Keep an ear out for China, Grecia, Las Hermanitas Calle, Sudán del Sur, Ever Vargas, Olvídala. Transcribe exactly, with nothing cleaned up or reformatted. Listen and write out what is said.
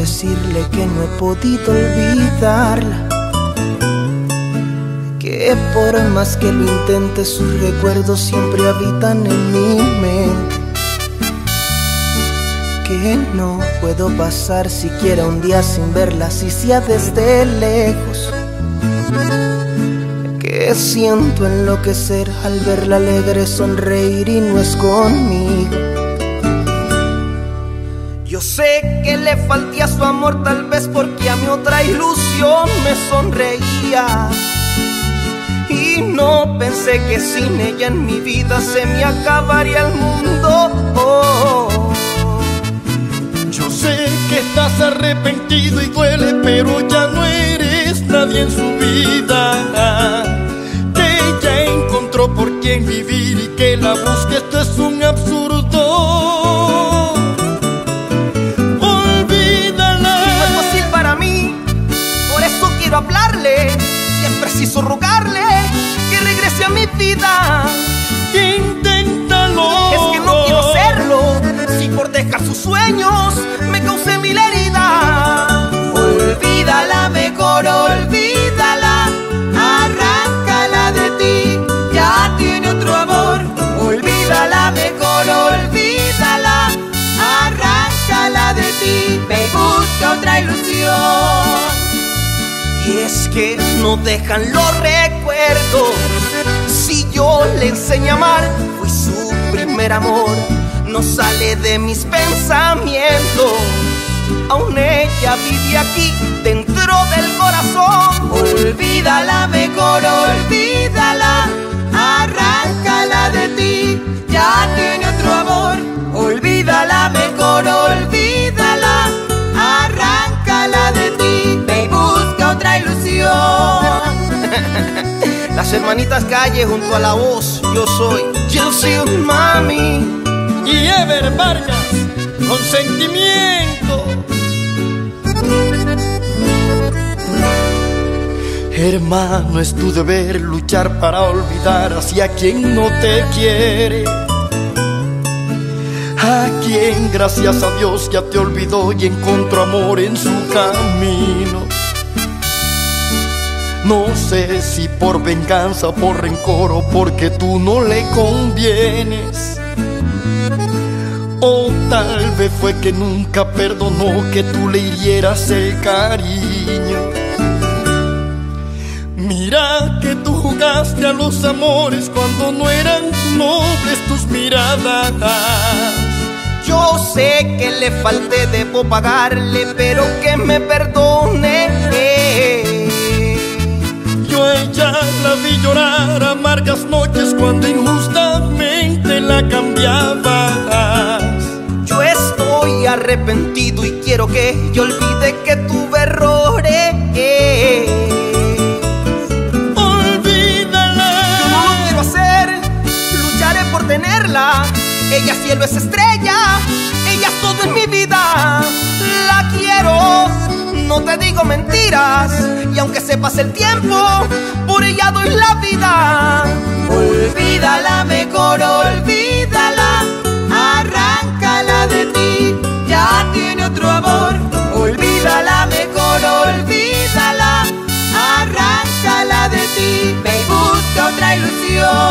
decirle que no he podido olvidarla, que por más que lo intente sus recuerdos siempre habitan en mi mente, que no puedo pasar siquiera un día sin verla, así sea desde lejos, que siento enloquecer al verla alegre sonreír y no es conmigo. Yo sé que le falté a su amor, tal vez porque a mi otra ilusión me sonreía, y no pensé que sin ella en mi vida se me acabaría el mundo. Oh, oh. Yo sé que estás arrepentido y duele, pero ya no eres nadie en su vida, que ella encontró por quien vivir y que la busque, esto es un absurdo. Hablarle, si es preciso rogarle que regrese a mi vida. Inténtalo. Es que no quiero hacerlo, si por dejar sus sueños me causé mil heridas. Olvídala, mejor olvídala, arráncala de ti, ya tiene otro amor. Olvídala, mejor olvídala, arráncala de ti, me busca otra ilusión. Y es que no dejan los recuerdos. Si yo le enseñé a amar, fui su primer amor. No sale de mis pensamientos, aún ella vive aquí dentro del corazón. Olvídala, mejor olvídala, arráncala de ti, ya tiene otro amor. Olvídala, mejor olvídala, arráncala de ti, me busca otra ilusión. Las Hermanitas Calle junto a la voz, yo soy Yo soy un mami y Ever Vargas con sentimiento. Hermano, es tu deber luchar para olvidar hacia quien no te quiere, a quien gracias a Dios ya te olvidó y encontró amor en su camino. No sé si por venganza, por rencor o porque tú no le convienes, o tal vez fue que nunca perdonó que tú le hirieras el cariño. Mira que tú jugaste a los amores cuando no eran nobles tus miradas. Yo sé que le falté, debo pagarle, pero que me perdone. Yo a ella la vi llorar amargas noches cuando injustamente la cambiabas. Yo estoy arrepentido y quiero que yo olvide que tuve errores. Olvídala. Yo no lo quiero hacer, lucharé por tenerla. Ella cielo es estrella, ella es todo en mi vida. La quiero, no te digo mentiras, y aunque se pase el tiempo, por ella doy la vida. Olvídala, mejor olvídala, arráncala de ti, ya tiene otro amor. Olvídala, mejor olvídala, arráncala de ti, me busca otra ilusión.